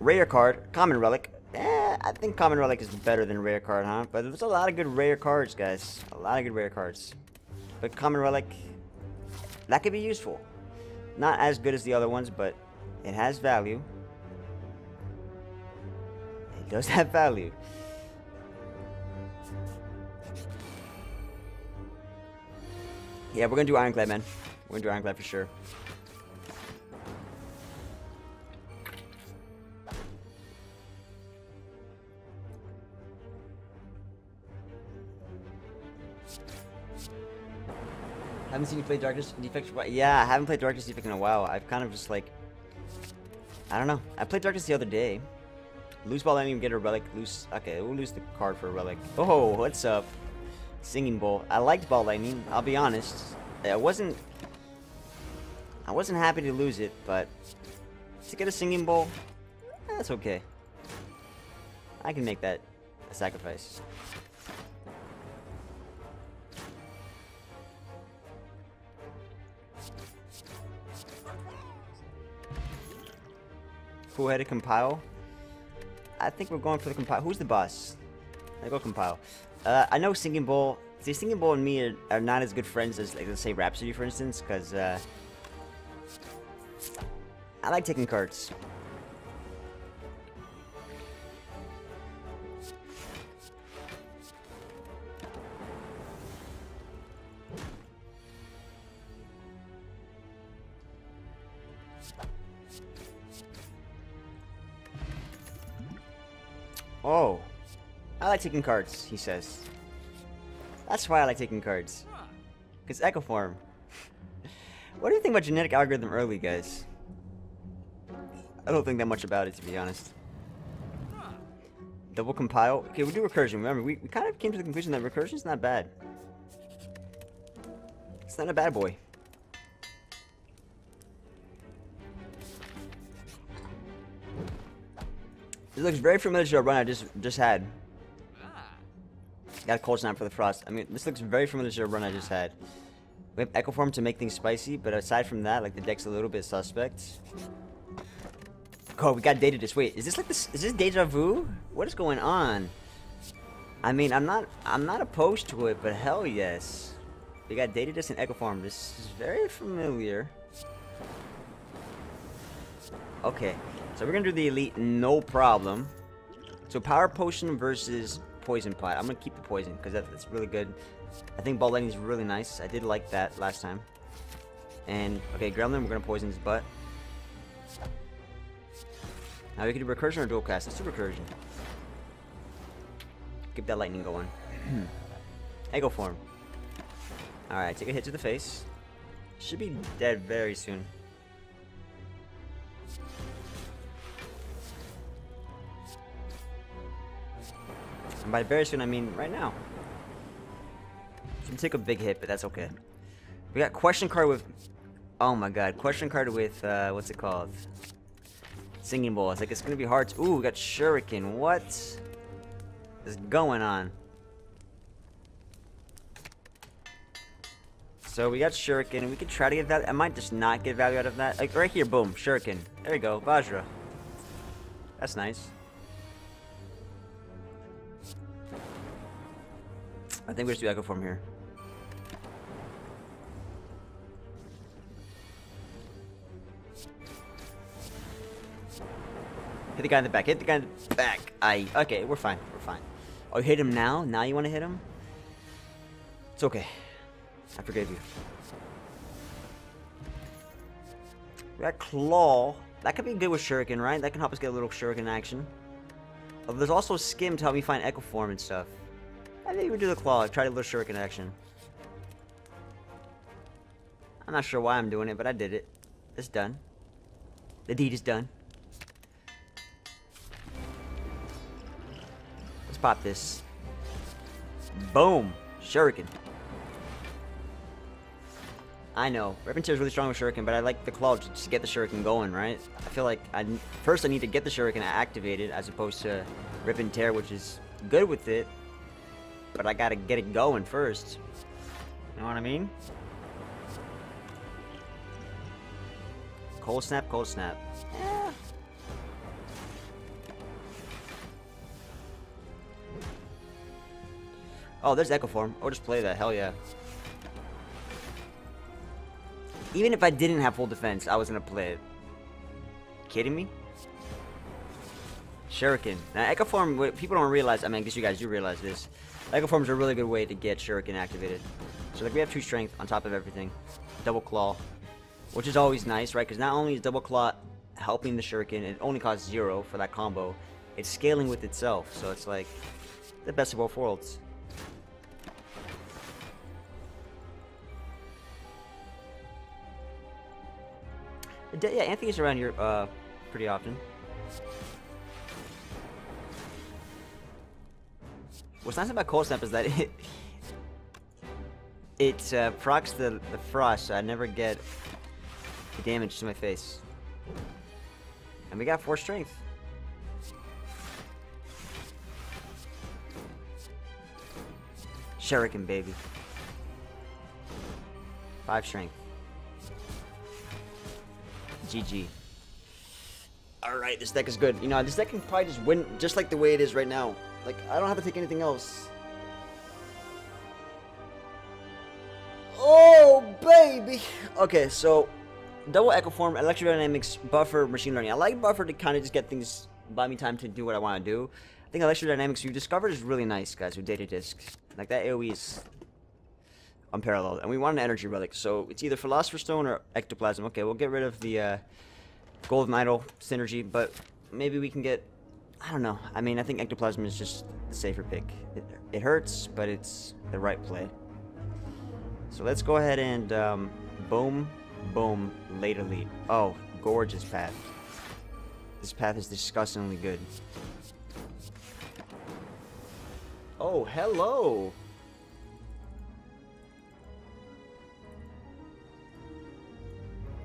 Rare card, common relic. I think common relic is better than rare card, huh? But there's a lot of good rare cards, guys. A lot of good rare cards. But common relic, that could be useful. Not as good as the other ones, but it has value. It does have value. Yeah, we're gonna do Ironclad, man. We're gonna do Ironclad for sure. Haven't seen you play Darkness Defect. Yeah, I haven't played Darkness Defect in a while. I've kind of just like, I don't know. I played Darkness the other day. Loose ball, I didn't even get a relic. Loose. Okay, we'll lose the card for a relic. Oh, what's up? Singing Bowl. I liked Ball Lightning, I'll be honest. I wasn't happy to lose it, but to get a Singing Bowl, that's okay. I can make that a sacrifice. Cool-headed Compile. I think we're going for the Compile. Who's the boss? I go Compile. I know Singing Bowl. See, Singing Bowl and me are not as good friends as, like, let's say Rhapsody, for instance, because I like taking cards. Oh. I like taking cards, he says. That's why I like taking cards. Because Echoform. What do you think about genetic algorithm early, guys? I don't think that much about it, to be honest. Double compile. Okay, we'll do recursion. Remember, we kind of came to the conclusion that recursion's not bad. It's not a bad boy. It looks very familiar to a run I just had. Got a cold snap for the frost. I mean, this looks very familiar to a run I just had. We have Echoform to make things spicy, but aside from that, like, the deck's a little bit suspect. Oh, we got Data Disk. Wait, is this like this? Is this deja vu? What is going on? I mean, I'm not opposed to it, but hell yes. We got Data Disk and Echoform. This is very familiar. Okay, so we're gonna do the elite, no problem. So power potion versus poison pot. I'm gonna keep the poison because that's really good. I think ball lightning is really nice. I did like that last time. And okay, gremlin, we're gonna poison his butt. Now we can do recursion or dual cast. Let's do recursion. Keep that lightning going. Echo form. All right, take a hit to the face. Should be dead very soon. And by very soon, I mean right now. So take a big hit, but that's okay. We got question card with... Oh my god. Question card with... what's it called? Singing Bowl. It's like, it's going to be hard to... Ooh, we got Shuriken. What is going on? So we got Shuriken. We could try to get that. I might just not get value out of that. Like right here, boom. Shuriken. There we go. Vajra. That's nice. I think we just do Echo Form here. Hit the guy in the back. Hit the guy in the back. Okay, we're fine. We're fine. Oh, you hit him now? Now you want to hit him? It's okay. I forgave you. We got Claw. That could be good with Shuriken, right? That can help us get a little Shuriken action. Oh, there's also Skim to help me find Echo Form and stuff. I think we do the claw. Try to little Shuriken action. I'm not sure why I'm doing it, but I did it. It's done. The deed is done. Let's pop this. Boom! Shuriken. I know. Reppin' Tear is really strong with Shuriken, but I like the claw just to get the Shuriken going, right? I feel like first I need to get the Shuriken activated as opposed to Reppin' Tear, which is good with it. But I gotta get it going first. You know what I mean? Cold snap, cold snap. Yeah. Oh, there's Echoform. I'll just play that. Hell yeah. Even if I didn't have full defense, I was gonna play it. Kidding me? Shuriken. Now, Echoform, people don't realize, I mean, I guess you guys do realize this. Echoform's a really good way to get Shuriken activated. So, like, we have 2 strength on top of everything. Double Claw, which is always nice, right? Because not only is Double Claw helping the Shuriken, it only costs 0 for that combo. It's scaling with itself, so it's like the best of both worlds. Yeah, Anthony's around here pretty often. What's nice about Cold Snap is that it procs the frost, so I never get the damage to my face. And we got 4 strength. Shuriken, baby. 5 strength. GG. Alright, this deck is good. You know, this deck can probably just win just like the way it is right now. Like, I don't have to take anything else. Oh, baby! Okay, so, double Echoform, Electrodynamics, Buffer, Machine Learning. I like Buffer to kind of just get things, buy me time to do what I want to do. I think Electrodynamics we've discovered is really nice, guys, with Data Disc. Like, that AoE is unparalleled. And we want an Energy Relic, so it's either Philosopher's Stone or Ectoplasm. Okay, we'll get rid of the Golden Idol synergy, but maybe we can get... I don't know. I mean, I think Ectoplasm is just the safer pick. It hurts, but it's the right play. So let's go ahead and boom, boom, late elite. Oh, gorgeous path. This path is disgustingly good. Oh, hello!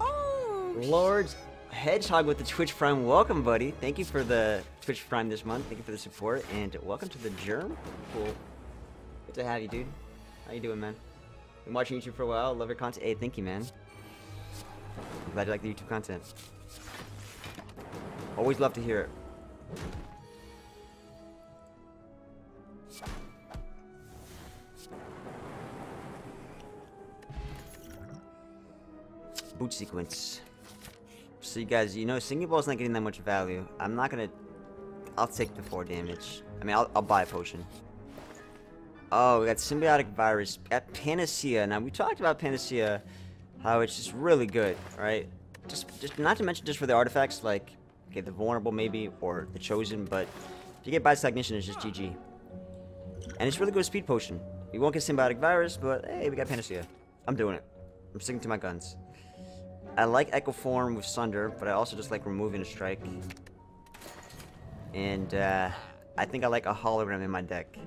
Oh, Lord Hedgehog with the Twitch Prime. Welcome, buddy. Thank you for the Twitch Prime this month. Thank you for the support, and welcome to the Germ. Cool. Good to have you, dude. How you doing, man? Been watching YouTube for a while. Love your content. Hey, thank you, man. I'm glad you like the YouTube content. Always love to hear it. Boot sequence. So you guys, you know, Singing Ball's not getting that much value. I'm not gonna... I'll take the 4 damage. I mean, I'll buy a potion. Oh, we got Symbiotic Virus. We got Panacea. Now, we talked about Panacea, how it's just really good, right? Just not to mention just for the artifacts, like, okay, the Vulnerable maybe, or the Chosen, but if you get Biostagnation, it's just GG. And it's really good speed potion. We won't get Symbiotic Virus, but hey, we got Panacea. I'm doing it. I'm sticking to my guns. I like Echoform with Sunder, but I also just like removing a strike. And, I think I like a hologram in my deck.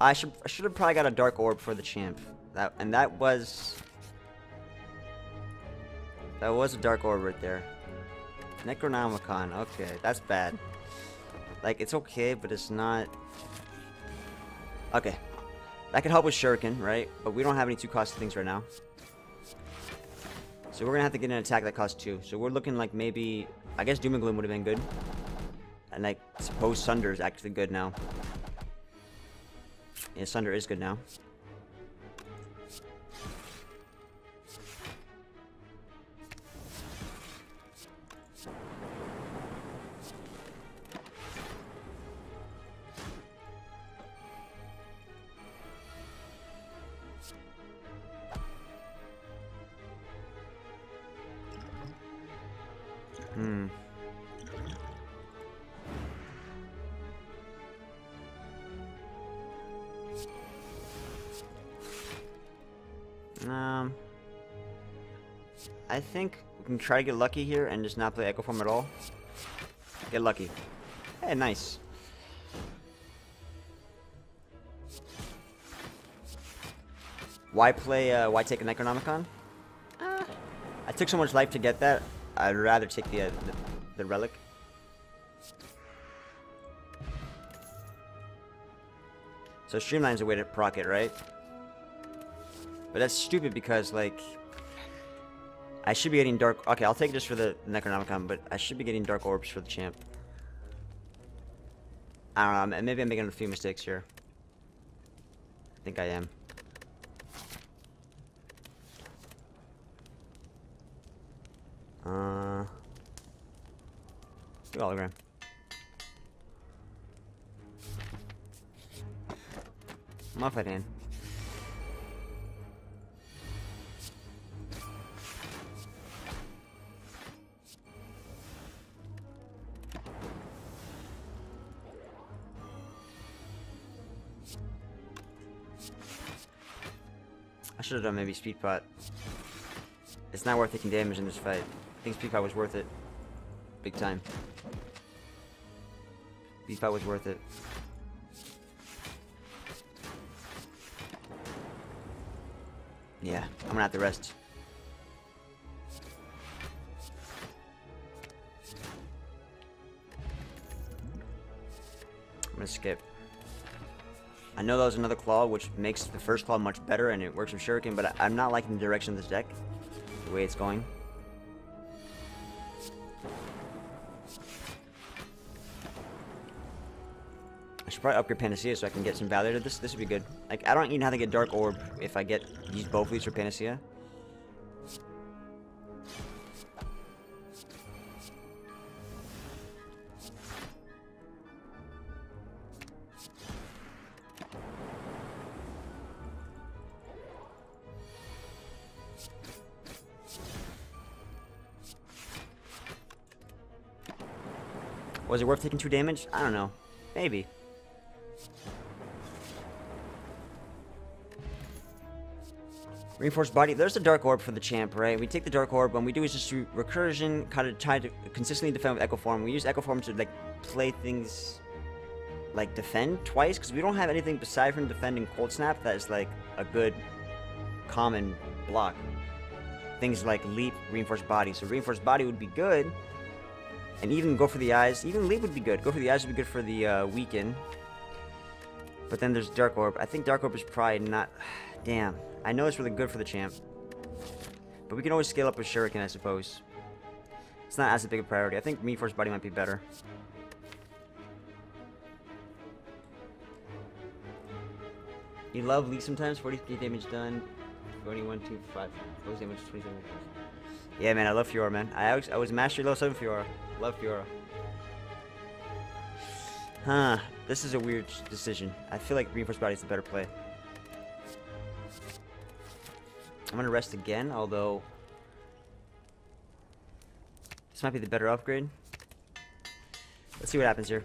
I should have probably got a Dark Orb for the champ. That was a Dark Orb right there. Necronomicon, okay, that's bad. Like, it's okay, but it's not... Okay. That could help with Shuriken, right? But we don't have any 2-cost things right now. So we're gonna have to get an attack that costs 2. So we're looking like maybe... I guess Doom and Gloom would have been good. And I suppose Sunder is actually good now. Yeah, Sunder is good now. I think we can try to get lucky here and just not play Echoform at all. Get lucky. Hey, nice. Why play, why take a Necronomicon? I took so much life to get that. I'd rather take the relic. So Streamline's a way to proc it, right? But that's stupid because, like, I should be getting dark... Okay, I'll take this for the Necronomicon, but I should be getting Dark Orbs for the champ. I don't know, maybe I'm making a few mistakes here. I think I am. Let's do hologram. Muffet in. I should have done maybe Speed Pot. It's not worth taking damage in this fight. I think Speed Pot was worth it. Big time. Speed Pot was worth it. Yeah, I'm gonna have to rest. I'm gonna skip. I know that was another claw, which makes the first claw much better, and it works with Shuriken, but I'm not liking the direction of this deck, the way it's going. I should probably upgrade Panacea so I can get some value to this. This would be good. Like, I don't even know how to get Dark Orb if I get use both leaves for Panacea. Was it worth taking 2 damage? I don't know. Maybe. Reinforced Body. There's the Dark Orb for the champ, right? We take the Dark Orb, and we do is just recursion, kind of try to consistently defend with Echo Form. We use Echo Form to, like, play things like defend twice, because we don't have anything aside from defending Cold Snap that is, like, a good common block. Things like Leap, Reinforced Body. So Reinforced Body would be good. And even go for the eyes. Even Leap would be good. Go for the eyes would be good for the weaken. But then there's Dark Orb. I think Dark Orb is probably not... Damn. I know it's really good for the champ. But we can always scale up with Shuriken, I suppose. It's not as big a priority. I think Reinforced Body might be better. You love Leap sometimes. 43 damage done. 21, 2, 5. Close damage, 27. Yeah, man, I love Fiora, man. I was mastery level 7 Fiora. Love Fiora. Huh. This is a weird decision. I feel like Reinforced Body is the better play. I'm gonna rest again, although... This might be the better upgrade. Let's see what happens here.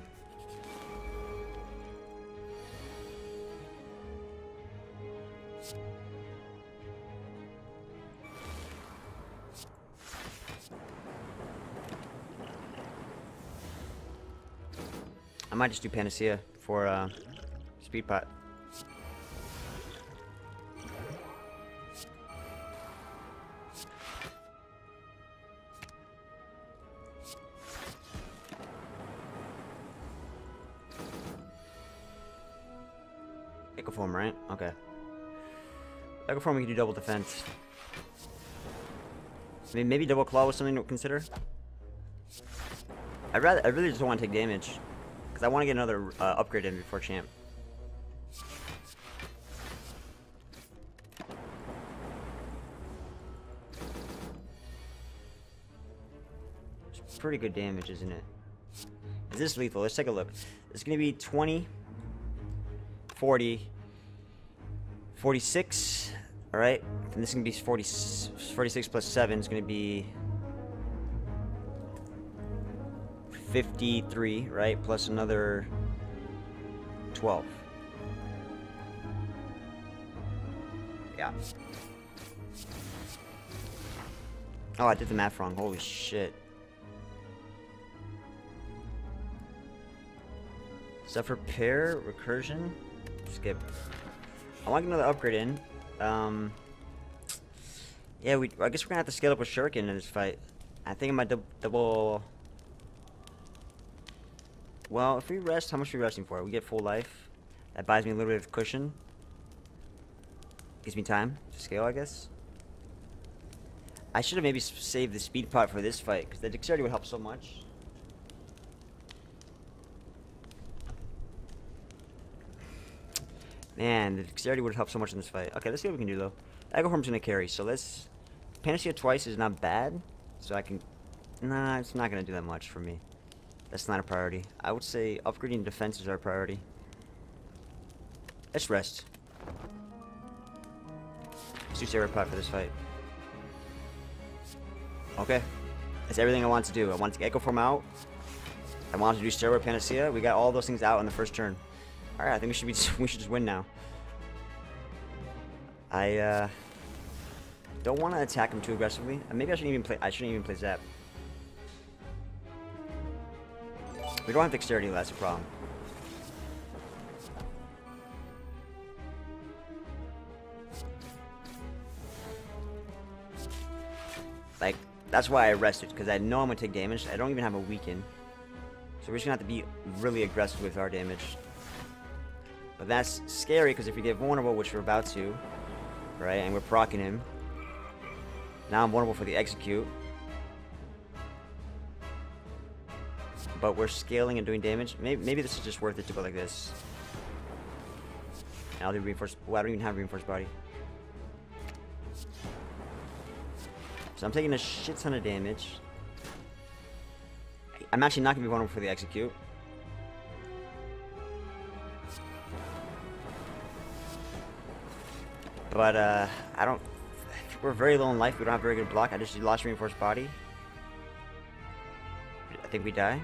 I might just do Panacea for Speed Pot. Echo Form, right? Okay. Echo Form, we can do double defense. Maybe double claw was something to consider. I really just don't want to take damage. Because I want to get another upgrade in before champ. It's pretty good damage, isn't it? Is this lethal? Let's take a look. It's going to be 20, 40, 46. Alright. And this is going to be 40, 46 plus 7 is going to be... 53, right? Plus another 12. Yeah. Oh, I did the math wrong. Holy shit. Suffer pair, recursion, skip. I want another upgrade in. Yeah, I guess we're gonna have to scale up with Shuriken in this fight. I think I might double. Well, if we rest, how much are we resting for? We get full life. That buys me a little bit of cushion. Gives me time to scale, I guess. I should have maybe saved the Speed Pot for this fight, because the dexterity would help so much. Man, the dexterity would have helped so much in this fight. Okay, let's see what we can do, though. Aggroform's going to carry, so let's... Panacea twice is not bad, so I can... Nah, it's not going to do that much for me. That's not a priority. I would say upgrading defense is our priority. Let's rest. Let's do Sarah Pot for this fight. Okay. That's everything I want to do. I want to Echo Form out. I want to do Steroid Panacea. We got all those things out on the first turn. Alright, I think we should just win now. I don't want to attack him too aggressively. Maybe I shouldn't even play Zap. We don't have dexterity, that's a problem. Like, that's why I rested, because I know I'm going to take damage. I don't even have a weaken. So we're just going to have to be really aggressive with our damage. But that's scary, because if we get vulnerable, which we're about to, right, and we're proccing him. Now I'm vulnerable for the execute. But we're scaling and doing damage. Maybe this is just worth it to go like this. And I'll do reinforced. Oh, I don't even have reinforced body. So I'm taking a shit ton of damage. I'm actually not going to be vulnerable for the execute. But, I don't... We're very low in life. We don't have very good block. I just lost reinforced body. I think we die.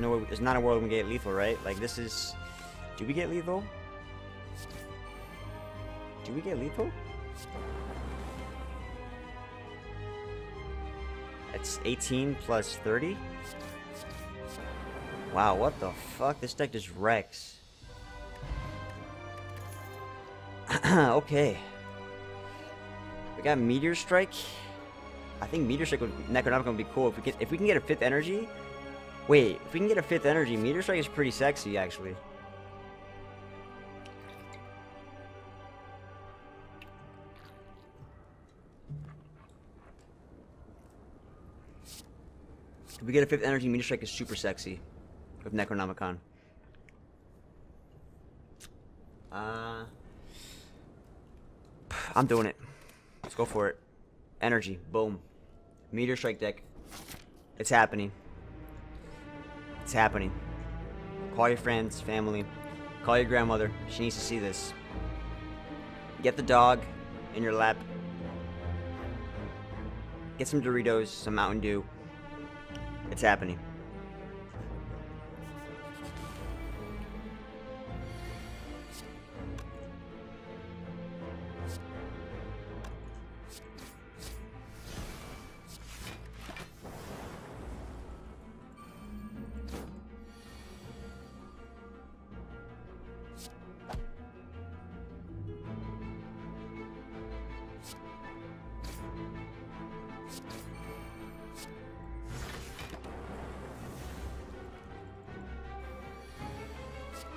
No, it's not a world we get lethal, right? Like, this is... Do we get lethal? Do we get lethal? It's 18 plus 30. Wow, what the fuck? This deck just wrecks. Okay. We got Meteor Strike. I think Meteor Strike with Necronomicon would be cool. If we can get a 5th energy... Wait, if we can get a 5th energy, Meteor Strike is pretty sexy, actually. If we get a 5th energy, Meteor Strike is super sexy with Necronomicon. I'm doing it. Let's go for it. Energy. Boom. Meteor Strike deck. It's happening. It's happening. Call your friends, family. Call your grandmother. She needs to see this. Get the dog in your lap. Get some Doritos, some Mountain Dew. It's happening.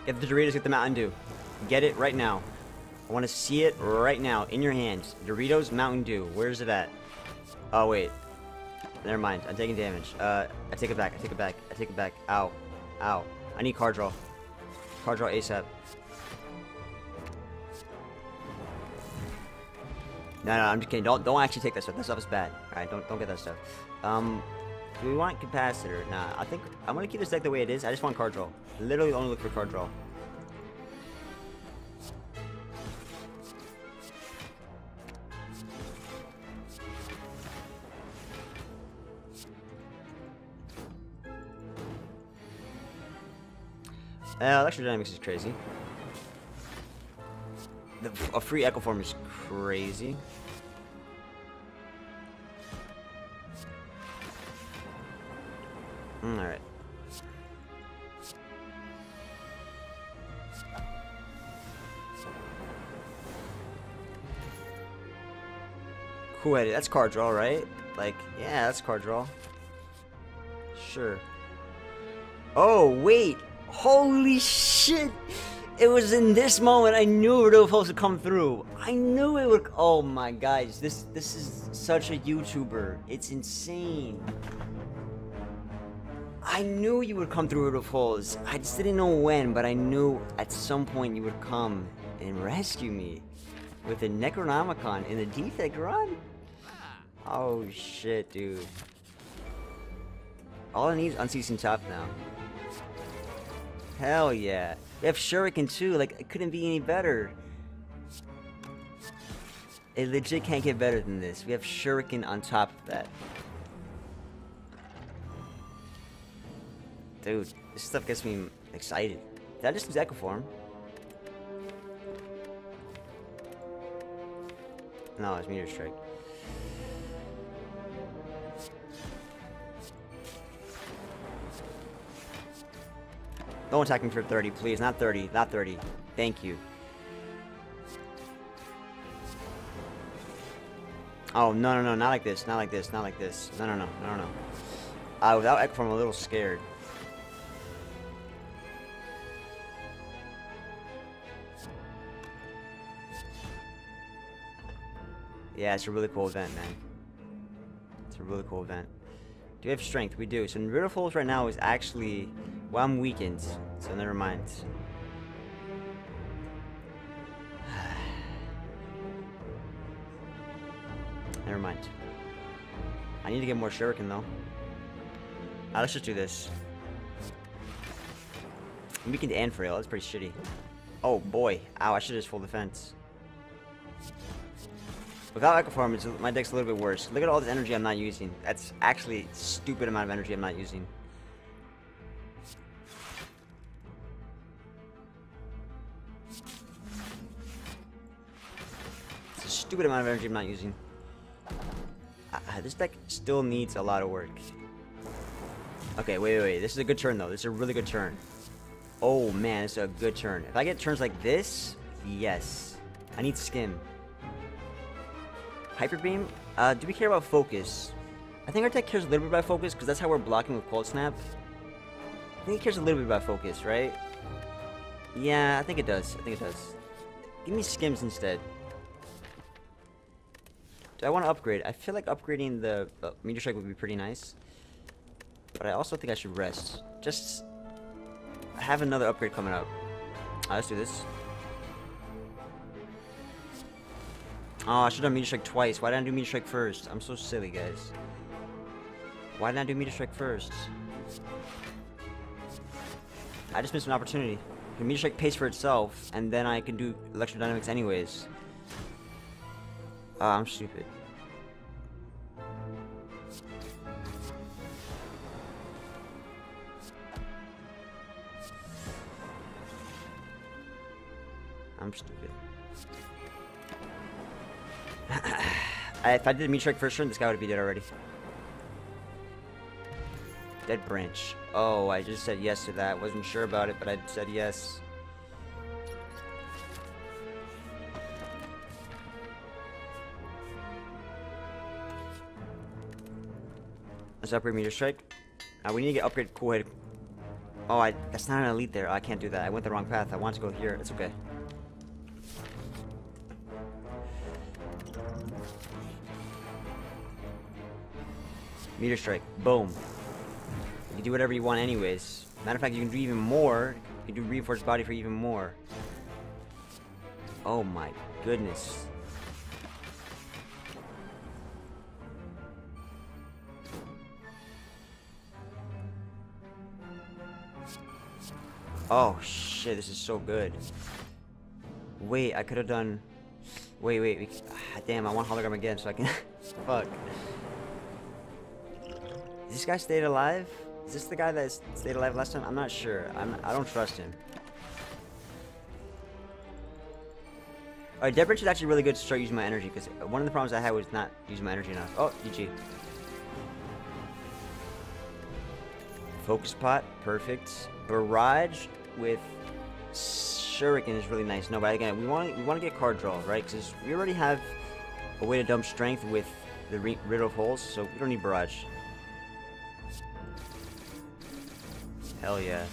Get the Doritos, get the Mountain Dew. Get it right now. I want to see it right now, in your hands. Doritos, Mountain Dew. Where is it at? Oh, wait. Never mind. I'm taking damage. I take it back. I take it back. I take it back. Ow. Ow. I need card draw. Card draw ASAP. No, I'm just kidding. Don't actually take that stuff. That stuff is bad. Alright, don't get that stuff. Do we want capacitor? Nah, I think I'm gonna keep this deck the way it is. I just want card draw. Literally only look for card draw. Electrodynamics is crazy. A free Echo Form is crazy. Alright. Cool headed. That's card draw, right? Like, yeah, that's card draw. Sure. Oh, wait. Holy shit. It was in this moment I knew it was supposed to come through. I knew it would. Oh my guys. This is such a YouTuber. It's insane. I knew you would come through Root of Holes. I just didn't know when, but I knew at some point you would come and rescue me with the Necronomicon in the Defect run. Oh shit, dude. All I need is unceasing chop now. Hell yeah. We have Shuriken too, like it couldn't be any better. It legit can't get better than this. We have Shuriken on top of that. Dude, this stuff gets me excited. Did I just use Echo Form? No, it's Meteor Strike. Don't attack me for 30, please. Not 30. Not 30. Thank you. Oh, no, no, no. Not like this. Not like this. Not like this. No, no, no. No, no. Without Echo Form, I'm a little scared. Yeah, it's a really cool event, man. It's a really cool event. Do we have strength? We do. So Root of Holes right now is actually... well, I'm weakened, so never mind. Never mind. I need to get more Shuriken, though. Let's just do this. Weakened and frail. That's pretty shitty. Oh, boy. Ow, I should just full defense. Without Echo Form, my deck's a little bit worse. Look at all this energy I'm not using. That's actually a stupid amount of energy I'm not using. It's a stupid amount of energy I'm not using. This deck still needs a lot of work. Okay, wait. This is a good turn, though. This is a really good turn. Oh, man, it's a good turn. If I get turns like this, yes. I need Skim. Hyper Beam? Do we care about focus? I think our deck cares a little bit about focus because that's how we're blocking with Cold Snap. I think it cares a little bit about focus, right? Yeah, I think it does. I think it does. Give me Skims instead. Do I want to upgrade? I feel like upgrading the Meteor Strike would be pretty nice. But I also think I should rest. Just... I have another upgrade coming up. Let's do this. Oh, I should have done Meteor Strike twice. Why didn't I do Meteor Strike first? I'm so silly, guys. Why didn't I do Meteor Strike first? I just missed an opportunity. The Meteor Strike pays for itself, and then I can do Electrodynamics anyways. I'm stupid. I'm stupid. If I did a Meteor Strike first turn, this guy would be dead already. Dead branch. Oh, I just said yes to that. Wasn't sure about it, but I said yes. Let's upgrade Meteor Strike. We need to get upgrade Cool Head. Oh, that's not an elite there. I can't do that. I went the wrong path. I want to go here. It's okay. Meteor Strike. Boom. You can do whatever you want anyways. Matter of fact, you can do even more. You can do Reinforced Body for even more. Oh my goodness. Oh shit, this is so good. Wait, I could have done... Wait. Damn, I want Hologram again so I can... Fuck. Is this guy stayed alive? Is this the guy that stayed alive last time? I'm not sure. I don't trust him. Alright, Dead Branch is actually really good to start using my energy, because one of the problems I had was not using my energy enough. Oh, GG. Focus Pot, perfect. Barrage with Shuriken is really nice. No, but again, we want to get card draw, right? Because we already have a way to dump strength with the Root of Holes, so we don't need Barrage. Hell yeah.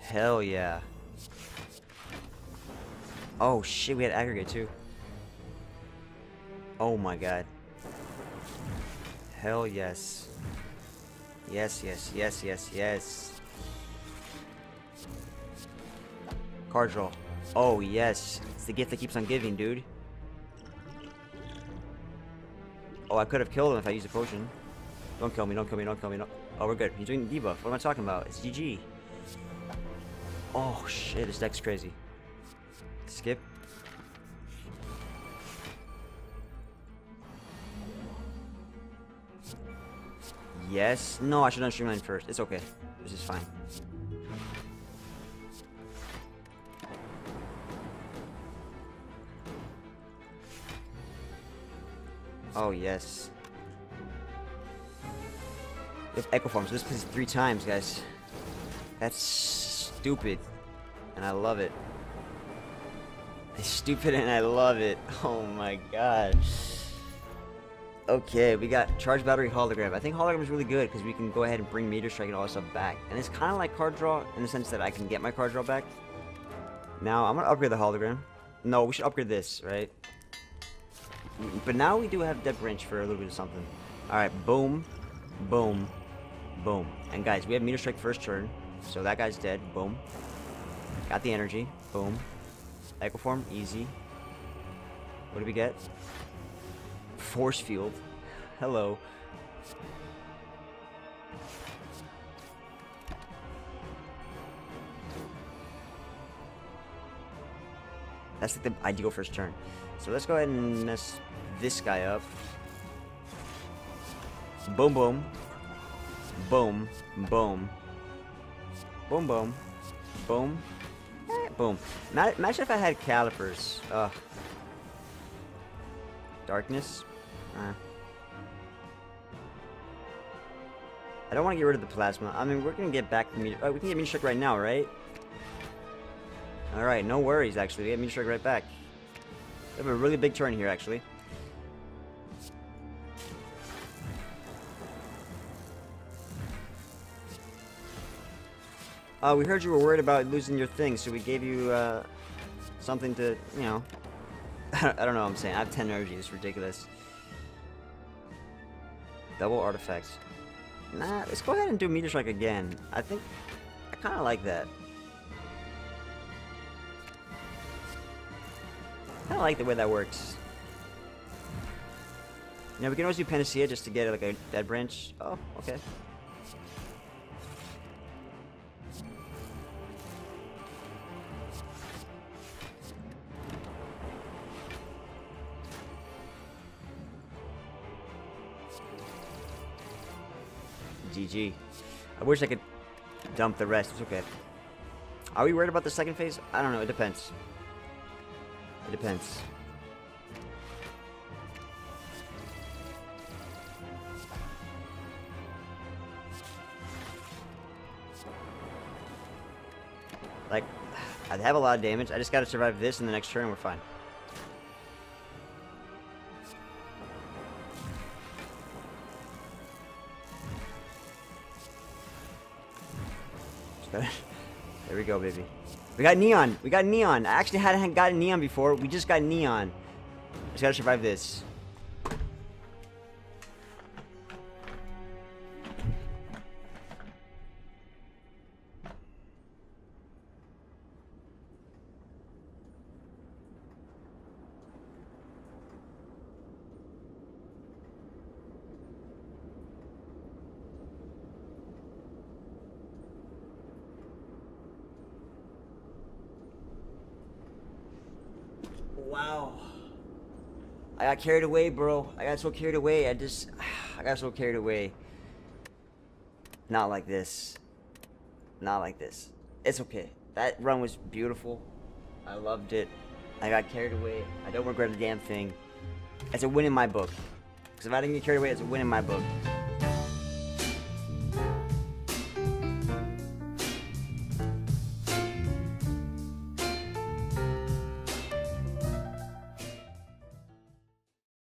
Hell yeah. Oh shit, we had aggregate too. Oh my god. Hell yes. Yes. Card draw. Oh, yes. It's the gift that keeps on giving, dude. Oh, I could have killed him if I used a potion. Don't kill me, don't kill me, don't kill me. Don't... Oh, we're good. He's doing debuff. What am I talking about? It's GG. Oh, shit. This deck's crazy. Skip. Yes. No, I should have streamlined first. It's okay. This is fine. Oh, yes. We have Echo Forms. This plays 3 times, guys. That's stupid. And I love it. It's stupid and I love it. Oh my god. Okay, we got Charge Battery Hologram. I think Hologram is really good because we can go ahead and bring Meter Strike and all that stuff back. And it's kind of like Card Draw in the sense that I can get my Card Draw back. Now, I'm going to upgrade the Hologram. No, we should upgrade this, right? But now we do have Depth Wrench for a little bit of something. Alright, boom. Boom. Boom. And guys, we have Meter Strike first turn. So that guy's dead. Boom. Got the energy. Boom. Echo Form. Easy. What do we get? Force Field. Hello. That's like the ideal first turn. So let's go ahead and mess this guy up. Boom, boom. Boom, boom. Boom, boom. Boom. Boom. Imagine if I had calipers. Ugh. Darkness. I don't want to get rid of the plasma. I mean, we're going to get back to meter. Oh, we can get Meter Strike right now, right? Alright, no worries, actually. We get Meter Strike right back. We have a really big turn here, actually. We heard you were worried about losing your thing, so we gave you, something to, you know... I don't know what I'm saying. I have 10 energy. It's ridiculous. Double artifacts. Nah, let's go ahead and do Meter Strike again. I think... I kind of like that. I kind of like the way that works. Now we can always do Panacea just to get like a dead branch. Oh, okay. GG. I wish I could dump the rest. It's okay. Are we worried about the second phase? I don't know. It depends. It depends. Like, I have a lot of damage. I just gotta survive this and the next turn, we're fine. There we go, baby. We got Neon. We got Neon. I actually hadn't gotten Neon before. We just got Neon. Just gotta survive this. Wow. I got carried away, bro. I got so carried away. I got so carried away. Not like this. Not like this. It's okay. That run was beautiful. I loved it. I got carried away. I don't regret a damn thing. It's a win in my book. Because if I didn't get carried away, it's a win in my book.